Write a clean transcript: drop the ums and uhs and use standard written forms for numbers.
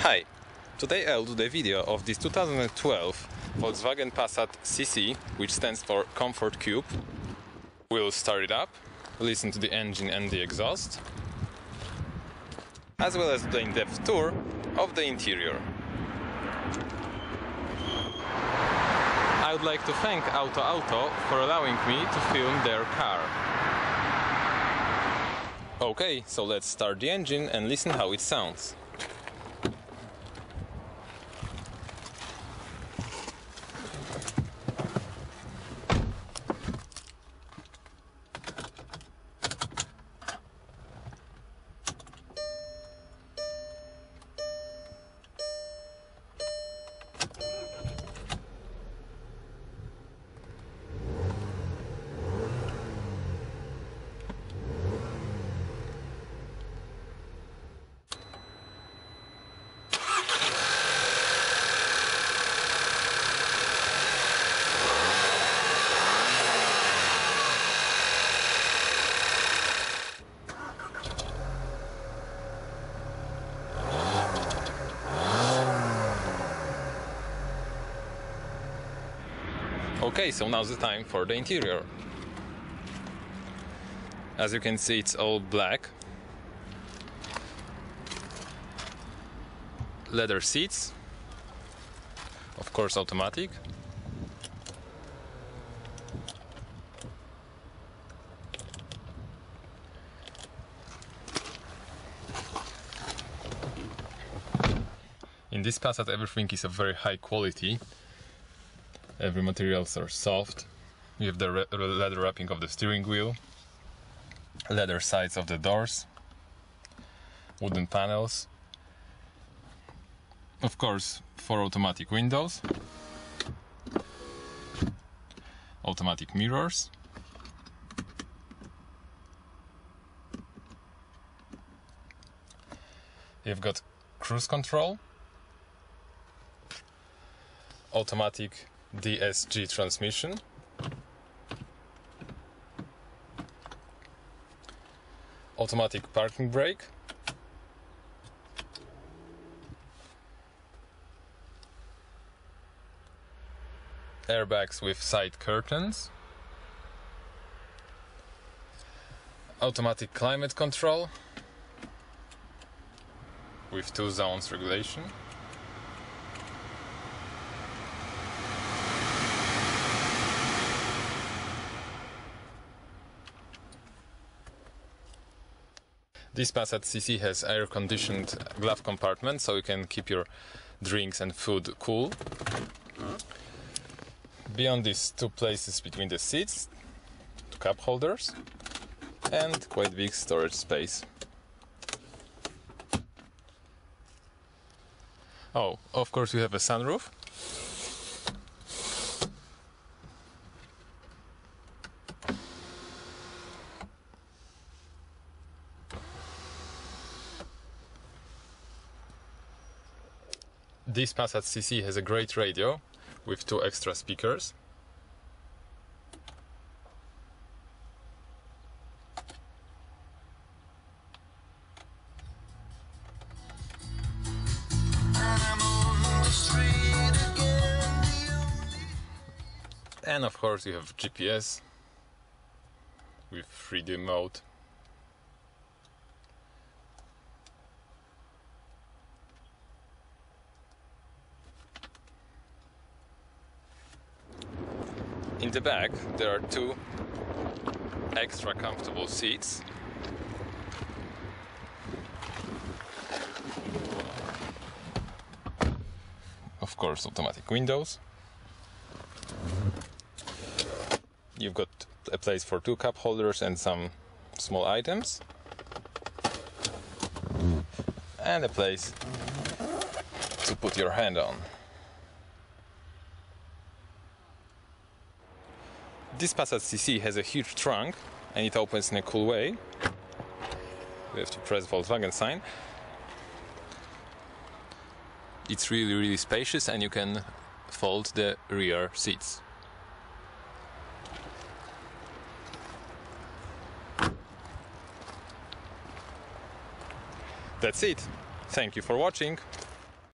Hi! Today I'll do the video of this 2012 Volkswagen Passat CC, which stands for Comfort Cube. We'll start it up, listen to the engine and the exhaust, as well as the in-depth tour of the interior. I would like to thank AutoAuto for allowing me to film their car. Okay, so let's start the engine and listen how it sounds. Okay, so now's the time for the interior. As you can see, it's all black. Leather seats. Of course, automatic. In this Passat, everything is of very high quality. Every materials are soft. You have the leather wrapping of the steering wheel, leather sides of the doors, wooden panels, of course 4 automatic windows, automatic mirrors, you've got cruise control, automatic DSG transmission, automatic parking brake, airbags with side curtains, automatic climate control with 2 zones regulation, This Passat CC has air-conditioned glove compartment, so you can keep your drinks and food cool. Beyond these 2 places between the seats, 2 cup holders and quite big storage space. Oh, of course you have a sunroof. This Passat CC has a great radio with 2 extra speakers. And of course you have GPS with 3D mode. In the back there are 2 extra comfortable seats. Of course, automatic windows. You've got a place for 2 cup holders and some small items. And a place to put your hand on. This Passat CC has a huge trunk and it opens in a cool way. We have to press Volkswagen sign. It's really spacious and you can fold the rear seats. That's it. Thank you for watching.